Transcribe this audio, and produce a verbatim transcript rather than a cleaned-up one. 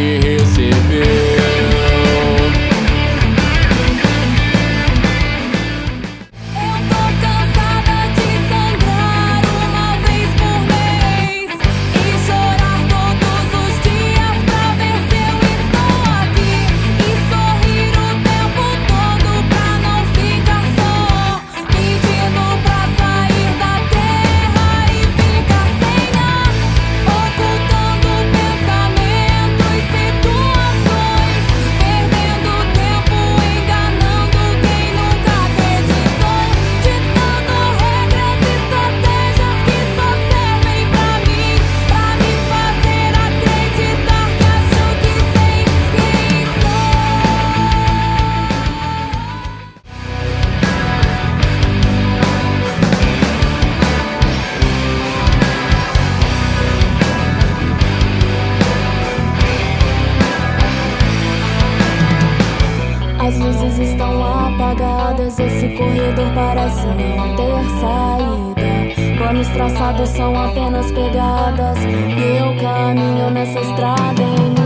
me recebeu. As luzes estão apagadas, esse corredor parece não ter saída. Planos traçados são apenas pegadas, e eu caminho nessa estrada em